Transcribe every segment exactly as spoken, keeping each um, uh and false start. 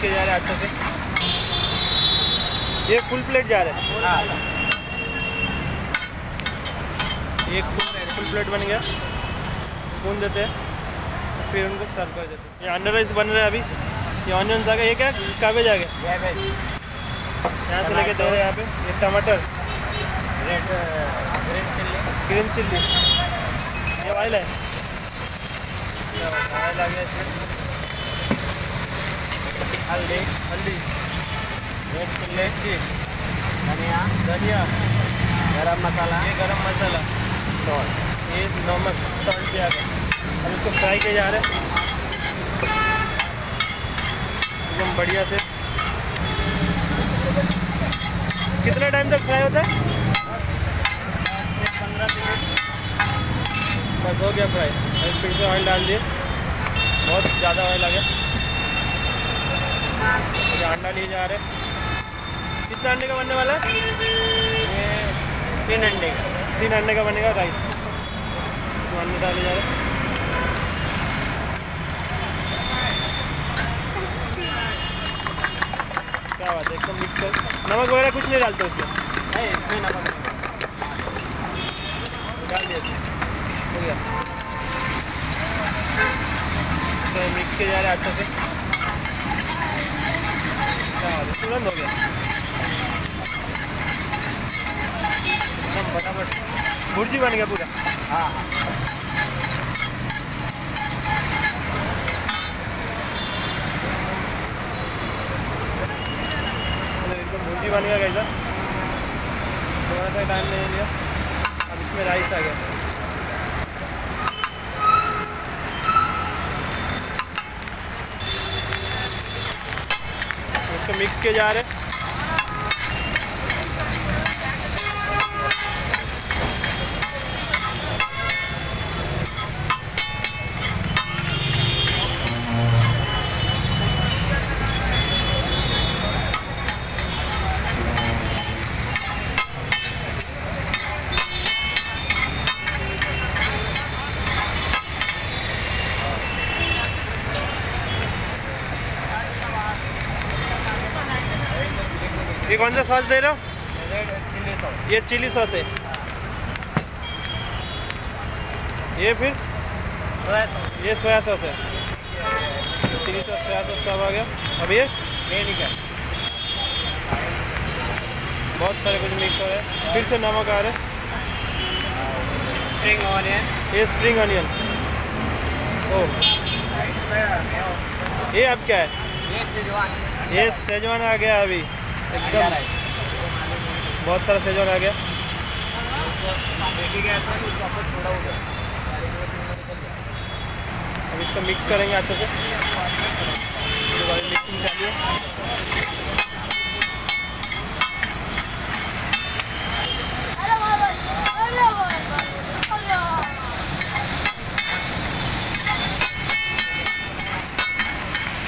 के जा रहे हैं अच्छे से। ये फुल प्लेट जा रहा है, ये फुल प्लेट बन गया। स्पून देते हैं, फिर उनको सर्व कर देते हैं। ये अंडर राइस बन रहा है अभी। ये ऑनियंस आ गए, ये क्या काबेज आ गया। यहाँ से लेके दो, यहाँ पे ये टमाटर, रेड ग्रीन चिल्ली, ये ऑयल है, ऑयल आ गया इसमें। हल्दी हल्दी, रेड चिल्ली, धनिया धनिया, गरम मसाला, ये गरम मसाला, सॉल्ट, ये नमक, सॉल्ट भी आ गया। अब इसको फ्राई किया जा रहा है एकदम बढ़िया से। कितना टाइम तक फ्राई होता है? पंद्रह मिनट। बस हो गया फ्राई। अब फिर से ऑयल डाल दिए, बहुत ज़्यादा ऑयल आ गया। अंडा लिए जा रहे हैं। कितने अंडे का बनने वाला है? ये तीन अंडे का तीन अंडे का बनेगा राइस। तो अंडे डाले जा रहे हैं। क्या बात है, एकदम मिक्स कर। नमक वगैरह कुछ नहीं डालते उसमें? नहीं, इसमें नमक डाल दिया, हो गया। तो मिक्स किया जा रहा है अच्छे से, तुरंत हो गया एकदम फटाफट। भुर्जी बन गया पूरा। हाँ एकदम भुर्जी बन गया कैसा, थोड़ा सा टाइम नहीं लिया। अब इसमें राइस आ गया। तो मिक्स किए जा रहे हैं। ये कौन सा सॉस दे रहे हो? Chilli sauce. ये चिली सॉस है। ये फिर सोया सॉस। ये सोया सॉस है। चिली सॉस, सोया सॉस सब आ गया। अब ये ये निकल बहुत सारे कुछ मिक्स हो रहे हैं। फिर से नमक आ रहे हैं। स्प्रिंग ऑनियन, ये स्प्रिंग ऑनियन। ओह, ये अब क्या है? ये शेजवान। ये शेजवान आ गया अभी एकदम, बहुत सारा शेजवान आ गया। अब इसको मिक्स करेंगे अच्छे से। मिक्सिंग चाहिए।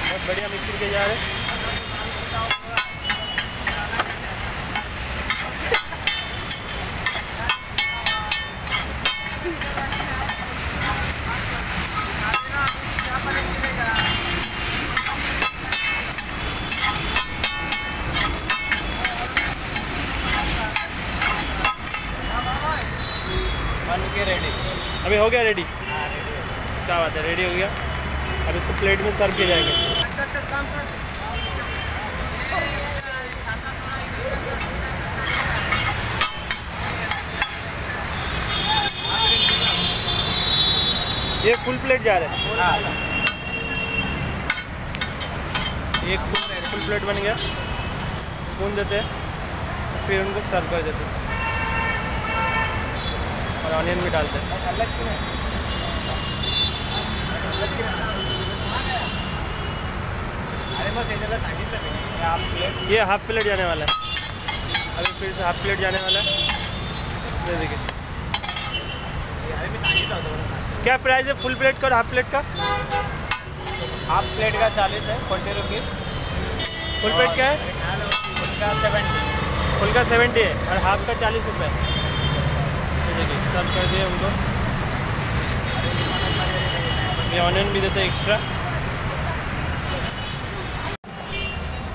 बहुत बढ़िया मिक्सिंग के जा रहे हैं। रेडी अभी हो गया। रेडी, क्या बात है, रेडी हो गया। अब इसको प्लेट में सर्व किया जाएगा। ये फुल प्लेट जा रहा है। ये फुल प्लेट बन गया। स्पून देते हैं, फिर उनको सर्व कर देते हैं। ऑनियन भी डालते हैं। ये हाफ प्लेट जाने वाला है अभी। फिर से हाफ प्लेट जाने वाला है। ये देखिए क्या प्राइस है फुल प्लेट का और हाफ प्लेट का? हाफ प्लेट का चालीस है, फोर्टी रुपीज़। फुल प्लेट क्या है? फुल का सेवेंटी है और हाफ का चालीस रुपये है। सर्व कर दिए उनको। ये ऑनियन भी देते एक्स्ट्रा।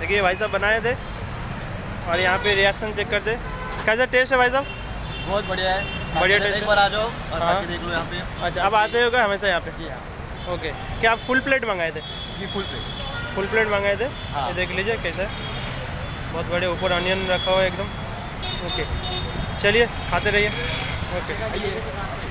देखिए भाई साहब बनाए थे। और यहाँ पे रिएक्शन चेक करते, कैसा टेस्ट है भाई साहब? बहुत बढ़िया है, बढ़िया टेस्ट। एक बार आ जाओ और बाकी देख लो यहाँ पे। अच्छा, अब आते होगा हमेशा यहाँ पे? जी हाँ। ओके, क्या आप फुल प्लेट मंगाए थे? जी फुल प्लेट, फुल प्लेट मंगाए थे। ये देख लीजिए कैसा है, बहुत बढ़िया। ऊपर ऑनियन रखा हुआ है एकदम। ओके चलिए, खाते रहिए। ओके।